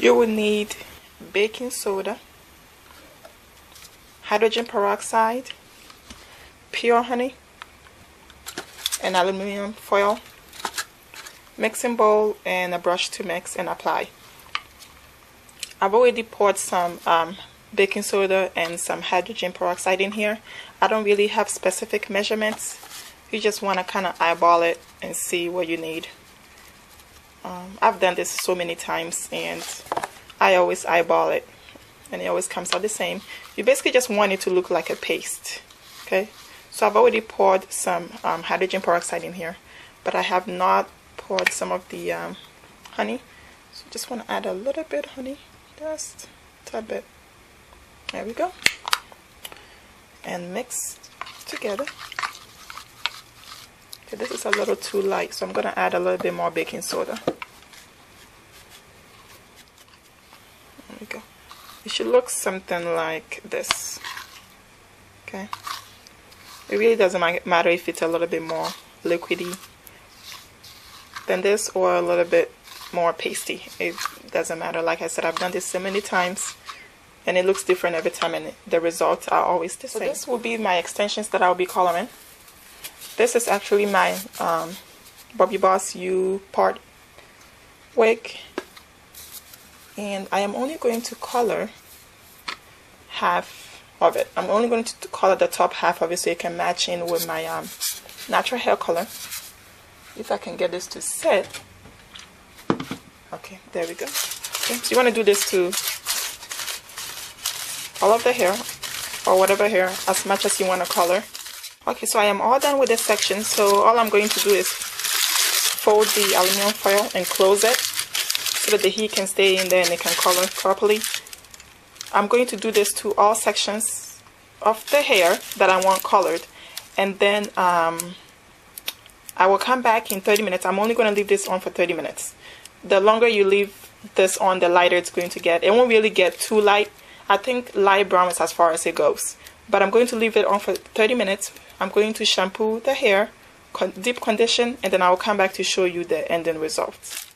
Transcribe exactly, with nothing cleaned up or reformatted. You will need baking soda, hydrogen peroxide, pure honey, and aluminum foil, mixing bowl, and a brush to mix and apply. I've already poured some um, baking soda and some hydrogen peroxide in here. I don't really have specific measurements. You just want to kind of eyeball it and see what you need. Um, I've done this so many times and I always eyeball it and it always comes out the same. You basically just want it to look like a paste. Okay, so I've already poured some um, hydrogen peroxide in here, but I have not poured some of the um, honey. So just want to add a little bit of honey, just a tad bit. There we go. And mix together. Okay, this is a little too light, so I'm going to add a little bit more baking soda. There we go. It should look something like this. Okay. It really doesn't matter if it's a little bit more liquidy than this or a little bit more pasty. It doesn't matter. Like I said, I've done this so many times and it looks different every time, and the results are always the same. So this will be my extensions that I'll be coloring. This is actually my um, Bobbi Boss U part wig, and I am only going to color half of it. I'm only going to color the top half of it so it can match in with my um, natural hair color. If I can get this to set. Okay, there we go. Okay, so you want to do this to all of the hair or whatever hair, as much as you want to color. Okay, so I am all done with this section, so all I'm going to do is fold the aluminum foil and close it so that the heat can stay in there and it can color properly. I'm going to do this to all sections of the hair that I want colored, and then um, I will come back in thirty minutes. I'm only going to leave this on for thirty minutes. The longer you leave this on, the lighter it's going to get. It won't really get too light. I think light brown is as far as it goes. But I'm going to leave it on for thirty minutes. I'm going to shampoo the hair, con- deep condition, and then I'll come back to show you the ending results.